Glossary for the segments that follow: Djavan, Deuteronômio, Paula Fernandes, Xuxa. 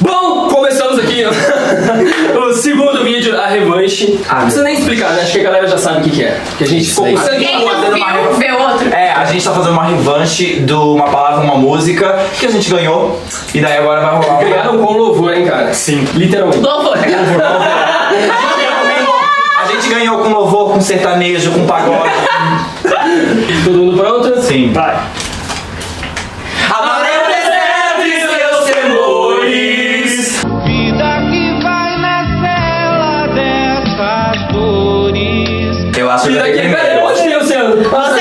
Bom, começamos aqui o segundo vídeo, a revanche. Não precisa nem explicar, né? Acho que a galera já sabe o que é. Que a gente ficou com outro. É, a gente tá fazendo uma revanche de uma palavra, uma música que a gente ganhou. E daí agora vai rolar. Ganharam com louvor, hein, cara? Sim. Literalmente. Louvor, cara. A gente ganhou com louvor, com sertanejo, com pagode. Todo mundo pronto? Sim. Vai. Amarei o deserto e seus temores, vida que vai na cela dessas dores. Eu acho que vida que vai longe do oceano. Passa do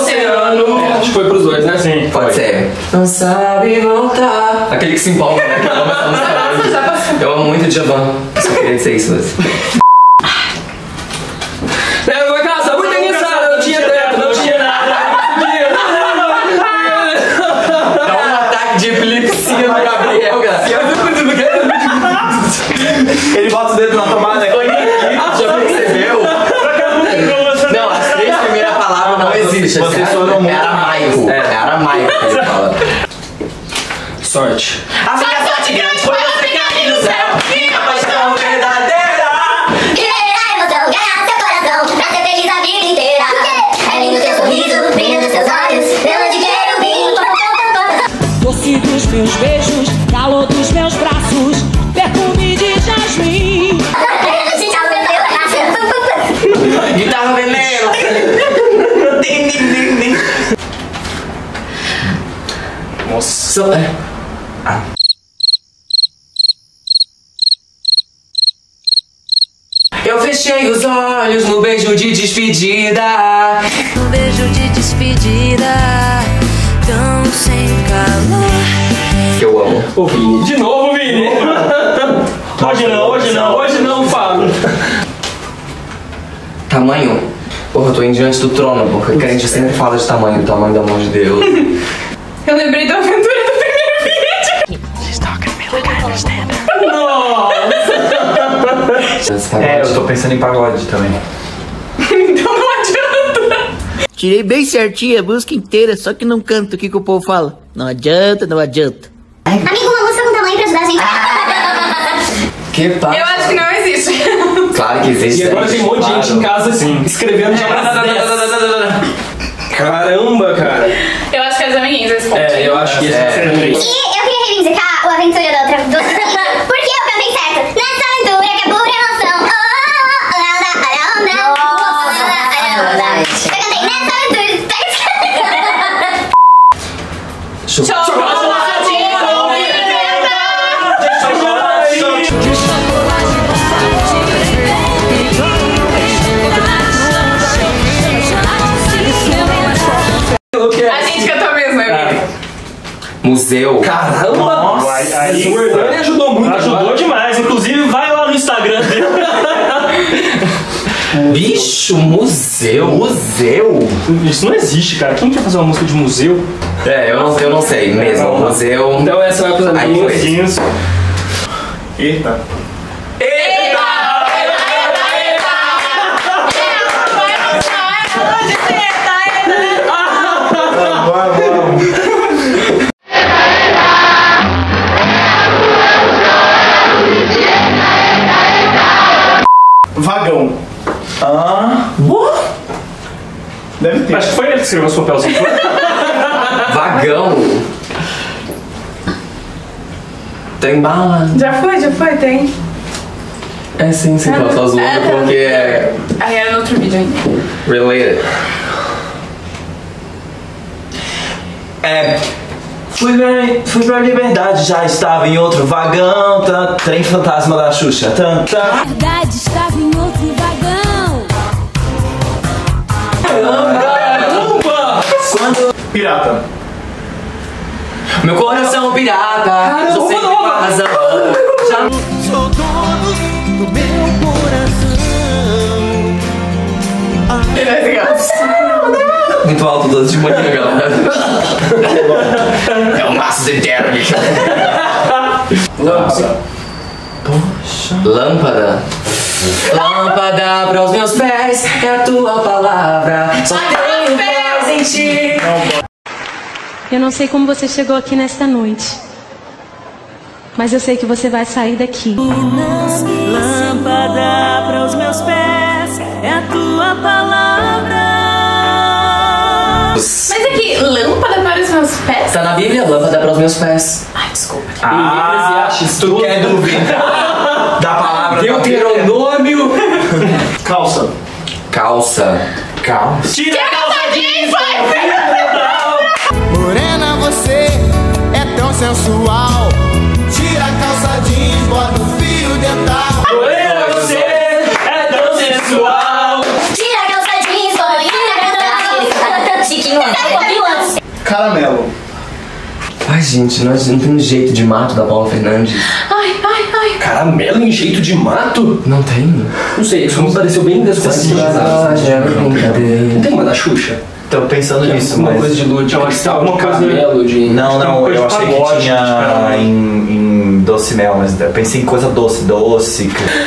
oceano. É, acho que foi pros dois, né? Sim. Pode ser. Não sabe voltar. Aquele que se empolga, né? Eu amo muito o Djavan. Só queria dizer isso mesmo. Ele bota o dedo na tomada aqui, já percebeu? Não, as três primeiras palavras não existem. Vocês foram muito. É aramaico. É aramaico que ele fala. Sorte. A minha sorte grande foi você cair no céu. Minha paixão verdadeira. E ganhar emoção, ganhar seu coração, pra ser feliz a vida inteira. É lindo seu sorriso, brilho dos seus olhos. Eu não te quero vir. Doce dos meus beijos, calor dos meus braços. Perfume de jasmim. Guitarra veneno. Nossa. Eu fechei os olhos no beijo de despedida. No beijo de despedida, tão sem calor. Eu amo. O Vini. De novo, Vini. Hoje não, hoje não, hoje não, Fábio. Tamanho? Porra, eu tô indo diante do trono, porque a gente sempre fala de tamanho da mão de Deus. Eu lembrei da aventura do primeiro vídeo. She's talking to me like I understand. Nossa! É, eu tô pensando em pagode também. Então não adianta. Tirei bem certinho a música inteira, só que não canto o que o povo fala. Não adianta, não adianta. Amigo, uma música com tamanho pra ajudar a gente. Eu acho que não existe. Claro que existe. E agora tem um monte de gente em casa assim, escrevendo de caramba, cara. Eu acho que as amiguinhas respondem. É, eu acho que isso é. E eu queria reivindicar o aventura da outra. Porque eu acabei certo. Nessa aventura que é pura emoção. Eu cantei nessa aventura. Show. Museu. Caramba! O Hernani ajudou muito. Ajudou demais. Inclusive, vai lá no Instagram dele. Bicho, museu. Museu? Isso não existe, cara. Quem quer fazer uma música de museu? É, eu não sei mesmo. Não. Museu. Então essa vai para os amiguinhos. Eita. Vagão. Ah, boa. Deve ter. Acho que foi ele que escreveu os papelzinhos. Vagão. Tem bala. Já foi, tem. É sim, ela tá zoando porque é. Aí era no outro vídeo, hein? Related. É. Fui pra liberdade, já estava em outro vagão. Trem fantasma da Xuxa. Liberdade estava em outro vagão. Caramba! Quando... Pirata. Meu coração pirata. Caramba, sou sem razão. Sou dono do meu coração. Muito alto, doce de manhã, galera. É um maço de derby. Lâmpada. Poxa. Lâmpada para os meus pés é a tua palavra. Só tenho pés em ti. Eu não sei como você chegou aqui nesta noite. mas eu sei que você vai sair daqui. Lâmpada para os meus pés é a tua palavra. Mas aqui, lâmpada para os meus pés? Tá na Bíblia, lâmpada para os meus pés. Ai, desculpa. Ah, tu quer duvidar da palavra Deuteronômio? Calça. Calça. Calça. Tira a calça jeans, vai! Morena, você é tão sensual. Tira a calça jeans, bota o fio dental. Morena, você é tão sensual. Tira a calça jeans, bota o fio dental. Caramelo. Ai, gente, nós não tem um jeito de mato da Paula Fernandes. Ai. Caramelo em jeito de mato? Não tem? Não sei, isso me pareceu bem desconhecido. Não tem uma da Xuxa? Tô pensando nisso, mas... Uma coisa de lute, eu acho que alguma coisa de... Não, eu achei que tinha em doce mel, mas eu pensei em coisa doce.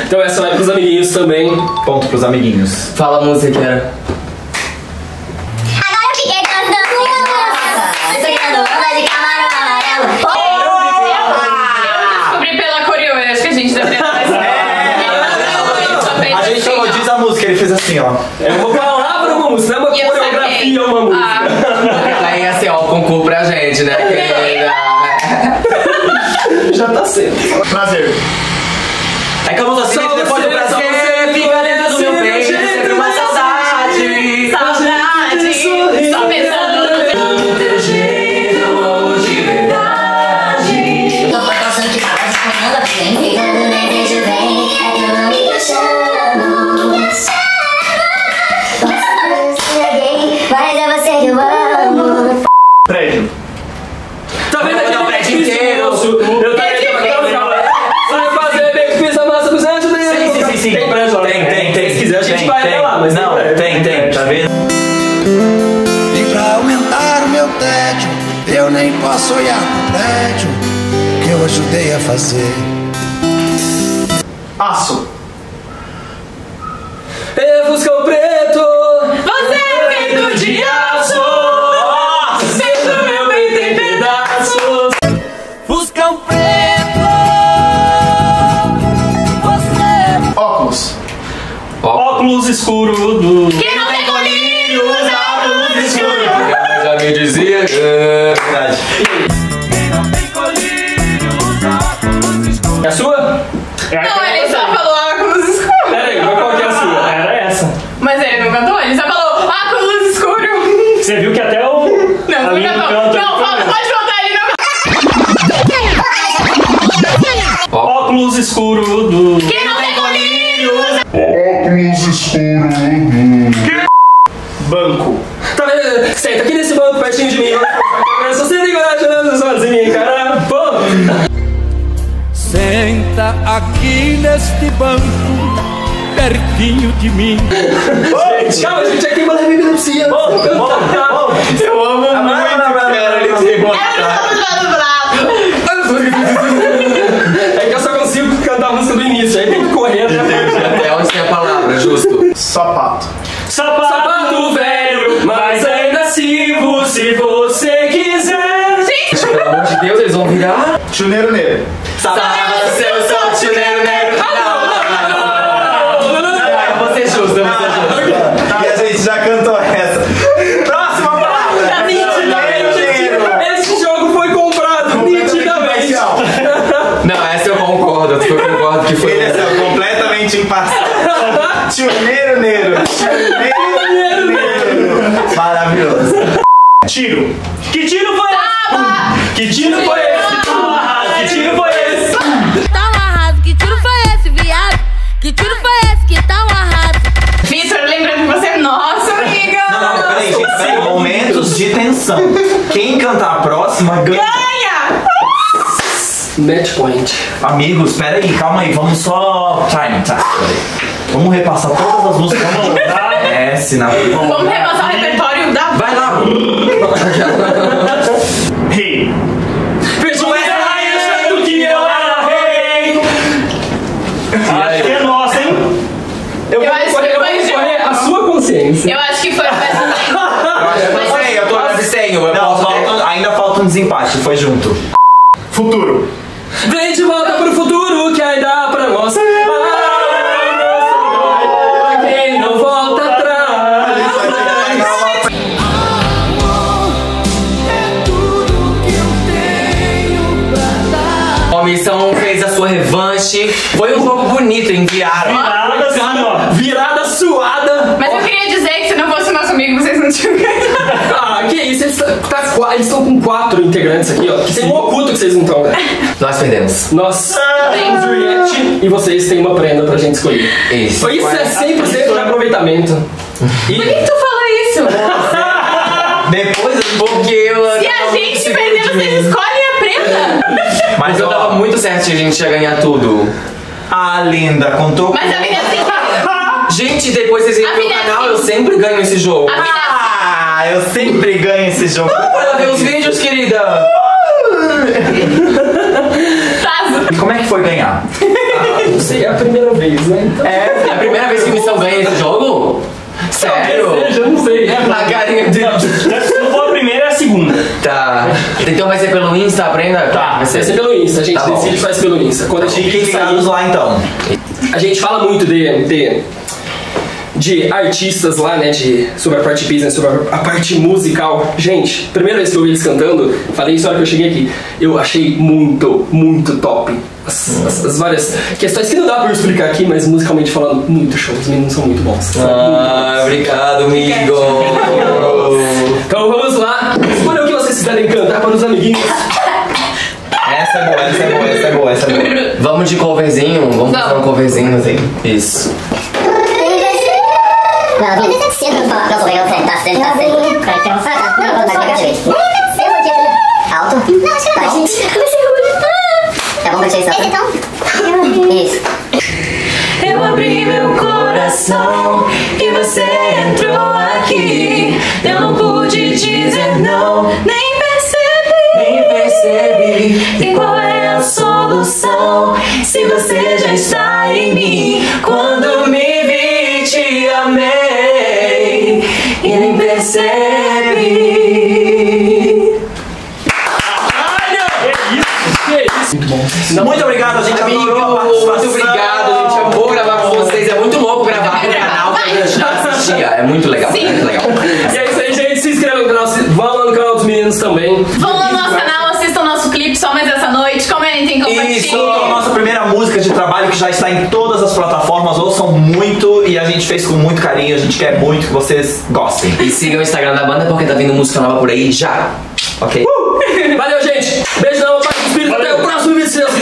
Então essa vai pros amiguinhos também. Ponto pros amiguinhos. Fala a música, cara. Fez assim, ó. É uma palavra, uma música, é uma coreografia, uma música. Aí ia ser, ó, o concurso pra gente, né? Já tá cedo. Prazer. É que eu vou dar sempre depois do prazer, fica dentro do meu peito, sempre uma saudade. Saudade, só pensando no teu jeito de verdade. Eu tô passando de casa com ela, obrigado, nem vejo bem, é que eu não me chamo. Mas é você que eu amo. Prédio. Tá vendo aqui o prédio inteiro? Eu tô vendo fazer bem que fiz a massa dos anjos. Sim. Tem prédio lá. Tem. Se quiser a gente vai até lá, mas não. Tem. Tá vendo? E pra aumentar o meu tédio, eu nem posso olhar pro prédio que eu ajudei a fazer. Aço. Refuscão preto. De aço, sinto meu bem em pedaços. Fuscão preto, você. Óculos escuro do. Que não tem colírio, usa óculos escuro. Porque já me dizia que é verdade. Quem não tem colírio, usa óculos escuro. É a sua? Não, ele só falou óculos escuro. Peraí, qual que é a sua? Era essa. Mas ele não cantou, ele só falou. Você viu que até o... Não, pode voltar ele não. Óculos escuro do... Que não tem colírio. Óculos escuro do... Que... Banco. Tá vendo? Senta aqui nesse banco pertinho de mim. Eu só sei ligar, tirando os olhos em mim, cara. Senta aqui neste banco pertinho de mim. Calma, gente, aqui uma epilepsia. Eu amo muito É que eu só consigo cantar a música do início, aí tem que correr até onde tem a palavra, justo. Sapato velho, mas ainda sirvo se você quiser. Gente, pelo amor de Deus, eles vão virar. Chuneiro negro. Sapato seu, só chuneiro negro. E a gente já cantou essa. Próxima palavra! Tá nitidamente! Esse jogo foi comprado nitidamente! Não, essa eu concordo. Eu concordo que foi. Essa é completamente imparcial. Tioneiro negro. Maravilhoso. Tiro. Que tiro foi esse? Que tiro foi esse? Que tiro foi esse? Tá um arraso. Que tiro foi esse, viado? Que tiro foi esse? Que tá um arraso. Vitor, lembrando que você é nossa amiga! Não, peraí, gente, peraí. Momentos de tensão. Quem cantar a próxima ganha! Match point. Amigos, peraí, calma aí, vamos só. Vamos repassar todas as músicas. Vamos repassar o repertório da. Vai lá! Rei! Fechou essa rainha achando que eu era rei! Acho que é nossa, hein? Eu acho que foi mais um tempo. Peraí, eu tô no abstenho. Ainda falta um desempate, foi junto. Futuro. Vem de Missão fez a sua revanche. Foi um jogo bonito, hein? Viraram. Virada, cara, virada suada. Mas eu queria dizer que se não fosse nosso amigo, vocês não tinham ganhado. Ah, que isso? Eles estão com 4 integrantes aqui, ó. Que tem um oculto que vocês não estão, né? Nós perdemos. Nós temos Juliette e vocês têm uma prenda pra gente escolher. Isso. Isso é 100% de aproveitamento. E... Por que tu falou isso? Depois do pouco que eu... Se a gente perder, vocês escolhem a prenda. Mas eu tava muito certo que a gente ia ganhar tudo. Ah, linda, contou. Mas a vida é assim. Gente, depois vocês irem pro canal, eu sempre ganho esse jogo. Ah, eu sempre ganho esse jogo. Vai lá ver os vídeos, querida. E como é que foi ganhar? Não sei, é a primeira vez, né? É a primeira vez que Missão ganha esse jogo? Sério? Eu não sei. A carinha de... Se não for a primeira, é a segunda. Tá. Então vai ser pelo Insta, aprenda? Tá, vai ser pelo Insta. A gente decide e faz pelo Insta. Quando a gente sair lá, então. A gente fala muito de artistas lá, né? Sobre a parte business, sobre a parte musical. Gente, primeira vez que eu vi eles cantando, falei isso na hora que eu cheguei aqui. Eu achei muito, muito top. As várias questões que não dá pra eu explicar aqui, mas musicalmente falando, muito show. Os meninos são muito bons. Ah, obrigado, amigo. Então vamos lá. Escolha o que vocês quiserem cantar para os amiguinhos. Essa é boa, essa é boa, essa é boa, essa é boa. Vamos de coverzinho? Vamos fazer um coverzinho assim. Isso. Eu abri meu coração e você entrou aqui. Eu não pude dizer não, nem percebi. E qual é a solução se você já está em mim? Quando me vi, te amei e nem percebi. Muito bom. Não, muito obrigado, a gente adorou a participação. Muito obrigado, a gente amou gravar com vocês. É muito louco gravar no canal, porque já assistia. É muito legal, sim. Muito legal. E é isso aí, gente. Se inscreve no canal, vão lá no canal dos meninos também. Vão lá no nosso canal, assistam o nosso clipe Só Mais Essa Noite, comentem, compartilhem. Isso, a nossa primeira música de trabalho que já está em todas as plataformas. Ouçam muito e a gente fez com muito carinho. A gente quer muito que vocês gostem. E sigam o Instagram da banda porque tá vindo música nova por aí já. Ok? Valeu, gente. Beijo na boca. Até o próximo vídeo.